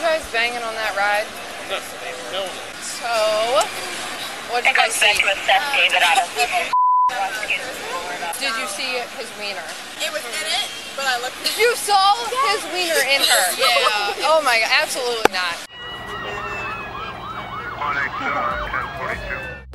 you guys banging on that ride? Nothing. No one. So, what did you guys see? Did you see his wiener? It was in it, but I looked at it. You saw his wiener in her? Yeah. Oh my god, absolutely not.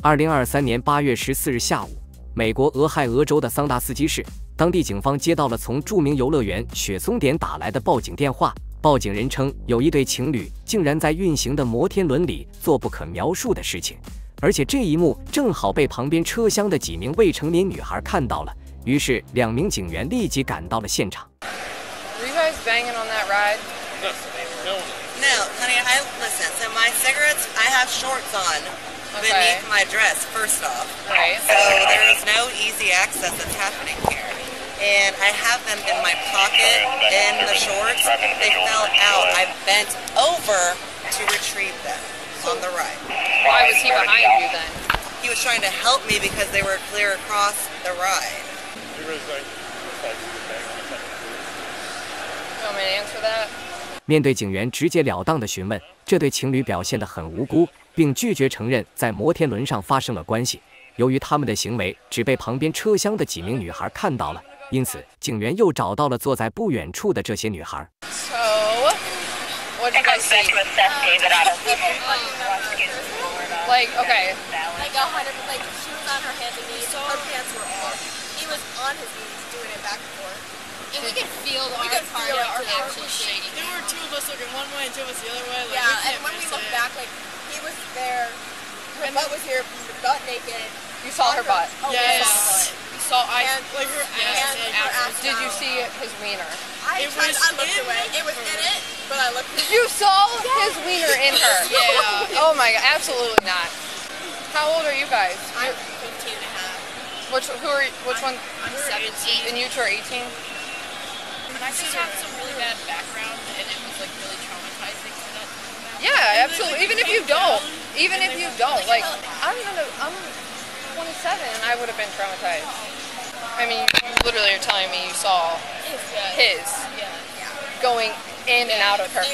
2023年8月14日下午，美国俄亥俄州的桑达斯基市，当地警方接到了从著名游乐园雪松点打来的报警电话。报警人称，有一对情侣竟然在运行的摩天轮里做不可描述的事情，而且这一幕正好被旁边车厢的几名未成年女孩看到了。于是，2名警员立即赶到了现场。Were you guys banging on that ride? No, honey. I listen. So my cigarettes, I have shorts on. Beneath my dress, first off. Right. So there is no easy access that's happening here. And I have them in my pocket, in the shorts. They fell out. I bent over to retrieve them on the ride. Why was he behind you then? He was trying to help me because they were clear across the ride. You want me to answer that? 面对警员直截了当的询问，这对情侣表现得很无辜，并拒绝承认在摩天轮上发生了关系。由于他们的行为只被旁边车厢的几名女孩看到了，因此警员又找到了坐在不远处的这些女孩。So, what did I see? Like, okay, like 100, like she was on her hands and knees. Her pants were off. He was on his knees doing it back and forth. And we could feel the arms actually shaking. There were 2 of us looking one way and 2 of us the other way. Like, yeah, and when we looked back, like, he was there, her butt was here, butt naked. You saw her butt? Oh, yes. You saw her ass. Did you see his wiener? I looked away. It was in it, but I looked at it. You saw his wiener in her? Yeah. Oh my god, absolutely not. How old are you guys? I'm 15 and a half. Which one? I'm 17. And you two are 18? I just had some really bad background, and it was like really traumatizing. Yeah, absolutely. Even if you don't, like I'm 27, and I would have been traumatized. I mean, you literally are telling me you saw his going in and out of her.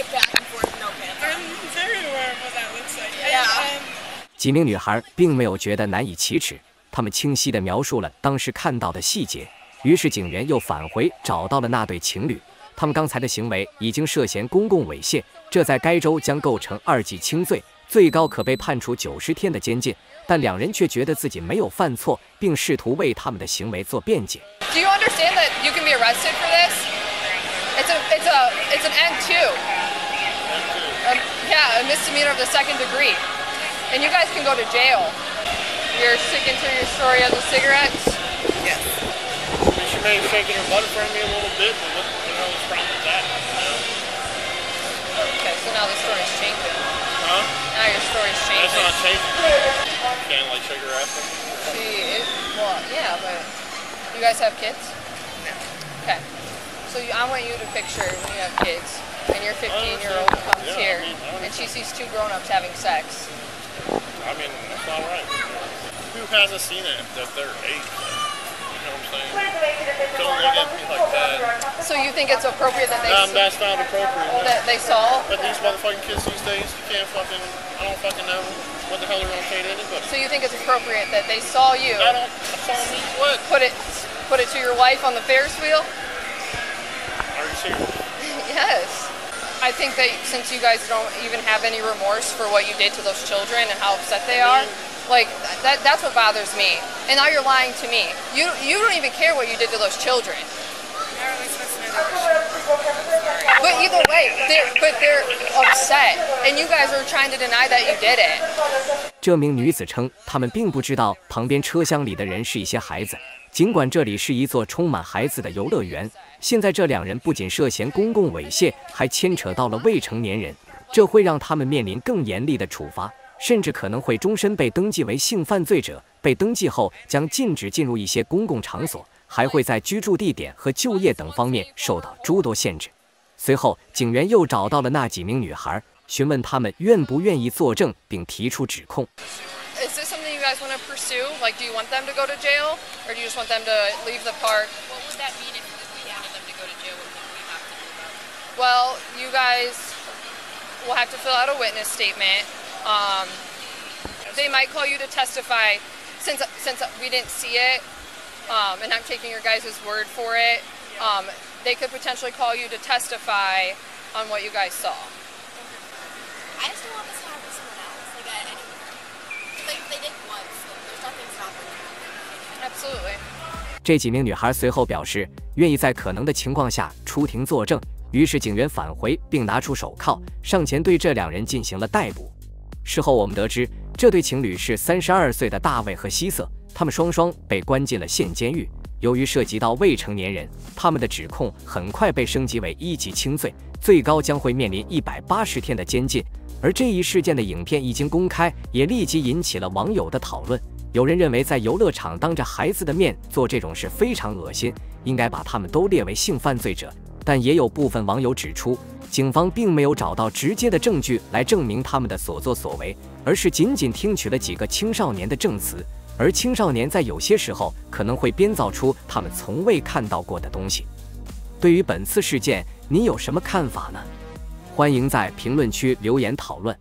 几名女孩并没有觉得难以启齿，她们清晰地描述了当时看到的细节。于是警员又返回找到了那对情侣，他们刚才的行为已经涉嫌公共猥亵，这在该州将构成2级轻罪，最高可被判处90天的监禁。但2人却觉得自己没有犯错，并试图为他们的行为做辩解。Do you understand that you can be arrested for this? It's an N2. Yeah, a misdemeanor of the 2nd degree, and you guys can go to jail. You're sticking to your story of the cigarettes. Yes. She may have shaken her butt in front of me a little bit, but what the hell is wrong with that? Okay, so now the story's changing. Huh? Now your story's changing. That's not changing. Can't like shake her ass. She is. Well, yeah, but you guys have kids? No. Okay. So I want you to picture when you have kids, and your 15-year-old comes here, and she sees 2 grown-ups having sex. I mean, that's all right. Who hasn't seen it that they're 8? You know what I'm saying? Don't look at me like that. So you think it's appropriate that they saw? That's not appropriate. That they saw? But these motherfucking kids these days, you can't fucking, I don't fucking know what the hell they're gonna say to anybody. So you think it's appropriate that they saw you? I saw me what? Put it to your wife on the Ferris wheel? Are you serious? Yes. I think that since you guys don't even have any remorse for what you did to those children and how upset they are, like, that's what bothers me. And now you're lying to me. You don't even care what you did to those children. But either way, they're upset. And you guys are trying to deny that you did it. 这名女子称，她们并不知道旁边车厢里的人是一些孩子。尽管这里是一座充满孩子的游乐园，现在这2人不仅涉嫌公共猥亵，还牵扯到了未成年人，这会让他们面临更严厉的处罚。甚至可能会终身被登记为性犯罪者，被登记后将禁止进入一些公共场所，还会在居住地点和就业等方面受到诸多限制。随后，警员又找到了那几名女孩，询问她们愿不愿意作证并提出指控。Is this something you guys want to pursue? Like, do you want them to go to jail, or do you just want them to leave the park? What would that mean if we wanted them to go to jail? What would we have to do? Well, you guys. We'll have to fill out a witness statement. They might call you to testify since we didn't see it, and I'm taking your guys' word for it. They could potentially call you to testify on what you guys saw. I just don't want this to happen to someone else, like at any point. Like if they did once, there's nothing stopping them. Absolutely.这几名女孩随后表示愿意在可能的情况下出庭作证，于是警员返回并拿出手铐，上前对这两人进行了逮捕。事后我们得知，这对情侣是32岁的大卫和希瑟，他们双双被关进了县监狱。由于涉及到未成年人，他们的指控很快被升级为1级轻罪，最高将会面临180天的监禁。而这一事件的影片一经公开，也立即引起了网友的讨论。 有人认为，在游乐场当着孩子的面做这种事非常恶心，应该把他们都列为性犯罪者。但也有部分网友指出，警方并没有找到直接的证据来证明他们的所作所为，而是仅仅听取了几个青少年的证词，而青少年在有些时候可能会编造出他们从未看到过的东西。对于本次事件，你有什么看法呢？欢迎在评论区留言讨论。